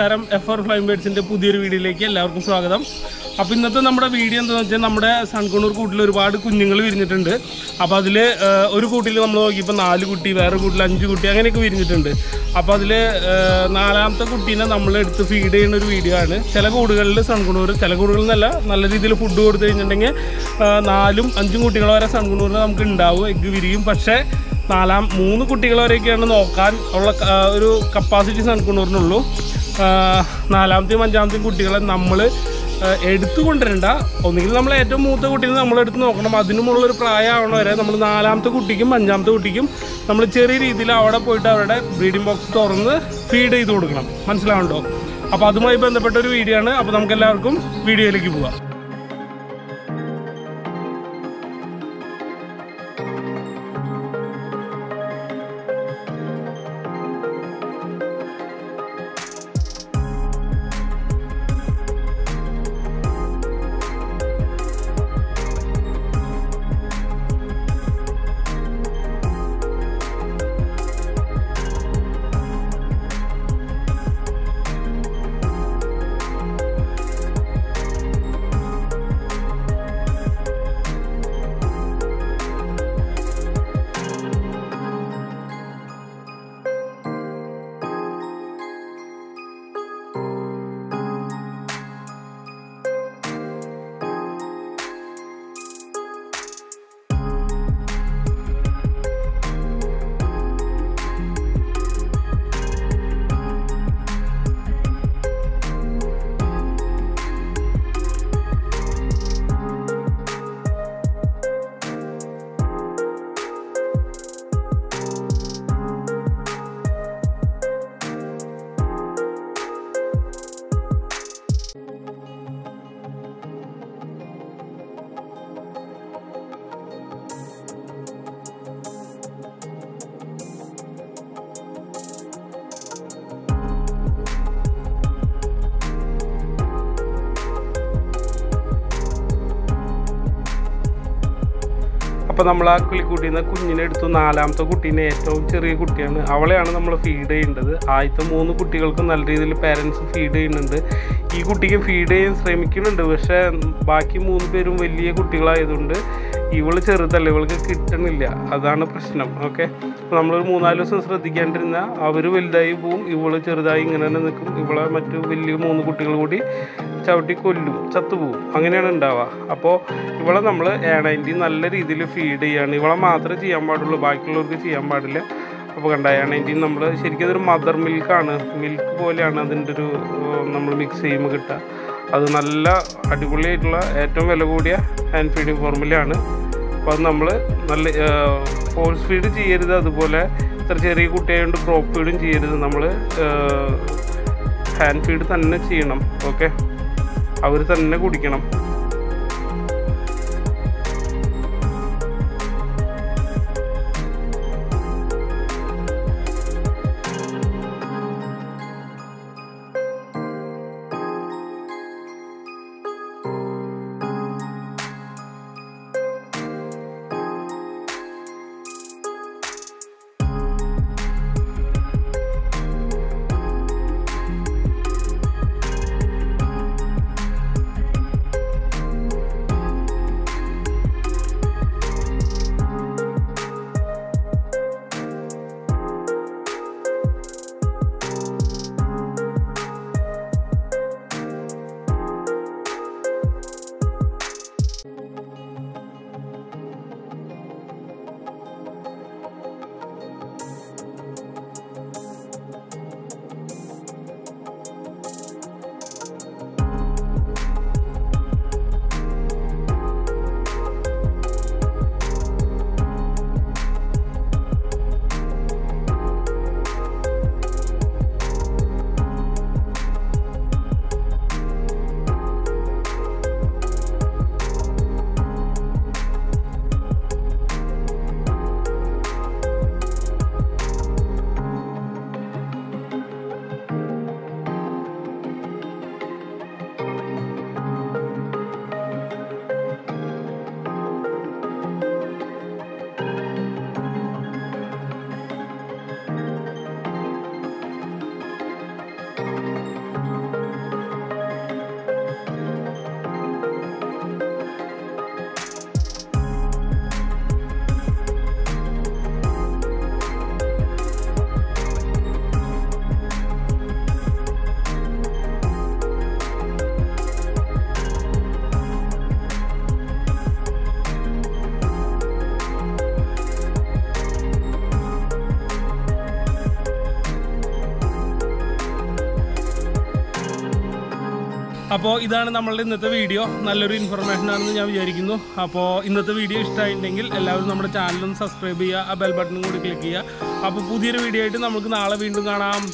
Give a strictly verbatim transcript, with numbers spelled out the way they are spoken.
നമസ്കാരം F four Flying Birds ന്റെ പുതിയൊരു വീഡിയോയിലേക്ക് എല്ലാവർക്കും സ്വാഗതം. അപ്പോൾ ഇന്നത്തെ നമ്മുടെ വീഡിയോ എന്താണെന്ന് വെച്ചാൽ നമ്മുടെ സൺകണ്ണൂർ കൂട്ടിൽ ഒരുപാട് കുഞ്ഞുങ്ങൾ വിരിഞ്ഞിട്ടുണ്ട്. അപ്പോൾ അതിൽ ഒരു കൂട്ടിൽ നമ്മൾ നോക്കിയപ്പോൾ നാല് കുട്ടി, വേറെ കൂട്ടിൽ അഞ്ച് കുട്ടി, അങ്ങനെയൊക്കെ വിരിഞ്ഞിട്ടുണ്ട്. അപ്പോൾ അതിൽ നാലാമത്തെ കുട്ടീനെ നമ്മൾ എടുത്ത് ഫീഡ് ചെയ്യുന്ന ഒരു വീഡിയോ ആണ്. ചില കൂടുകളിൽ സൺകണ്ണൂർ, ചില കൂടുകളിൽ നിന്നല്ല, നല്ല രീതിയിൽ ഫുഡ് കൊടുത്തു കഴിഞ്ഞിട്ടുണ്ടെങ്കിൽ നാലും അഞ്ചും കുട്ടികൾ വരെ സൺകണ്ണൂരിൽ നമുക്ക് ഉണ്ടാവും, എഗ്ഗ് വിരിയും. പക്ഷേ നാലാം മൂന്ന് കുട്ടികളവരെയൊക്കെയാണ് നോക്കാൻ ഉള്ള ഒരു കപ്പാസിറ്റി സൺകണ്ണൂറിനുള്ളൂ. നാലാമത്തെയും അഞ്ചാമത്തെയും കുട്ടികളെ നമ്മൾ എടുത്തു കൊണ്ടുവരണ്ട. ഒന്നുകിൽ നമ്മൾ ഏറ്റവും മൂത്ത കുട്ടികൾ നമ്മളെടുത്ത് നോക്കണം. അതിനുമുള്ളൊരു പ്രായമാവണ വരെ നമ്മൾ നാലാമത്തെ കുട്ടിക്കും അഞ്ചാമത്തെ കുട്ടിക്കും നമ്മൾ ചെറിയ രീതിയിൽ അവിടെ പോയിട്ട് അവരുടെ ബ്രീഡിംഗ് ബോക്സ് തുറന്ന് ഫീഡ് ചെയ്ത് കൊടുക്കണം. മനസ്സിലാവുണ്ടോ? അപ്പോൾ അതുമായി ബന്ധപ്പെട്ട ഒരു വീഡിയോ ആണ്. അപ്പോൾ നമുക്കെല്ലാവർക്കും വീഡിയോയിലേക്ക് പോകാം. അപ്പോൾ നമ്മൾ ആ കിളിക്കുട്ടീന്ന് കുഞ്ഞിനെ എടുത്തു. നാലാമത്തെ കുട്ടീനെ, ഏറ്റവും ചെറിയ കുട്ടിയാണ്, അവളെയാണ് നമ്മൾ ഫീഡ് ചെയ്യേണ്ടത്. ആദ്യത്തെ മൂന്ന് കുട്ടികൾക്കും നല്ല രീതിയിൽ പേരൻസ് ഫീഡ് ചെയ്യുന്നുണ്ട്. ഈ കുട്ടിക്ക് ഫീഡ് ചെയ്യാൻ ശ്രമിക്കുന്നുണ്ട്. പക്ഷേ ബാക്കി മൂന്ന് പേരും വലിയ കുട്ടികളായതുകൊണ്ട് ഇവള് ചെറുതല്ല, ഇവൾക്ക് കിട്ടണില്ല. അതാണ് പ്രശ്നം. ഓക്കെ, നമ്മളൊരു മൂന്നാല് ദിവസം ശ്രദ്ധിക്കാണ്ടിരുന്നാൽ അവർ വലുതായി പോവും, ഇവള് ചെറുതായി ഇങ്ങനെ തന്നെ നിൽക്കും. ഇവളെ മറ്റു വലിയ മൂന്ന് കുട്ടികൾ കൂടി ചവിട്ടി കൊല്ലും, ചത്തുപോകും. അങ്ങനെയാണ് ഉണ്ടാവുക. അപ്പോൾ ഇവളെ നമ്മൾ ഏണൈൻറ്റി നല്ല രീതിയിൽ ഫീഡ് ചെയ്യാണ്. ഇവളെ മാത്രമേ ചെയ്യാൻ പാടുള്ളൂ, ബാക്കിയുള്ളവർക്ക് ചെയ്യാൻ പാടില്ല. അപ്പോൾ കണ്ട ഏണൈൻറ്റി നമ്മൾ ശരിക്കും അതൊരു മദർ മിൽക്കാണ്, മിൽക്ക് പോലെയാണ് അതിൻ്റെ ഒരു നമ്മൾ മിക്സ് ചെയ്യുമ്പോൾ കിട്ടുക. അത് നല്ല അടിപൊളിയായിട്ടുള്ള ഏറ്റവും വില കൂടിയ ഹാൻഡ് ഫീഡിങ് ഫോർമുലയാണ്. അപ്പോൾ അത് നമ്മൾ നല്ല ഫോഴ്സ് ഫീഡ് ചെയ്യരുത്. അതുപോലെ ഇത്ര ചെറിയ കുട്ടിയായതുകൊണ്ട് ക്രോപ്പ് ഫീഡും ചെയ്യരുത്. നമ്മൾ ഹാൻഡ് ഫീഡ് തന്നെ ചെയ്യണം. ഓക്കെ, അവർ തന്നെ കുടിക്കണം. അപ്പോൾ ഇതാണ് നമ്മളുടെ ഇന്നത്തെ വീഡിയോ. നല്ലൊരു ഇൻഫർമേഷൻ ആണെന്ന് ഞാൻ വിചാരിക്കുന്നു. അപ്പോൾ ഇന്നത്തെ വീഡിയോ ഇഷ്ടമായിട്ടുണ്ടെങ്കിൽ എല്ലാവരും നമ്മുടെ ചാനലും സബ്സ്ക്രൈബ് ചെയ്യുക, ആ ബെൽ ബട്ടണും കൂടി ക്ലിക്ക് ചെയ്യുക. അപ്പോൾ പുതിയൊരു വീഡിയോ ആയിട്ട് നമുക്ക് നാളെ വീണ്ടും കാണാം.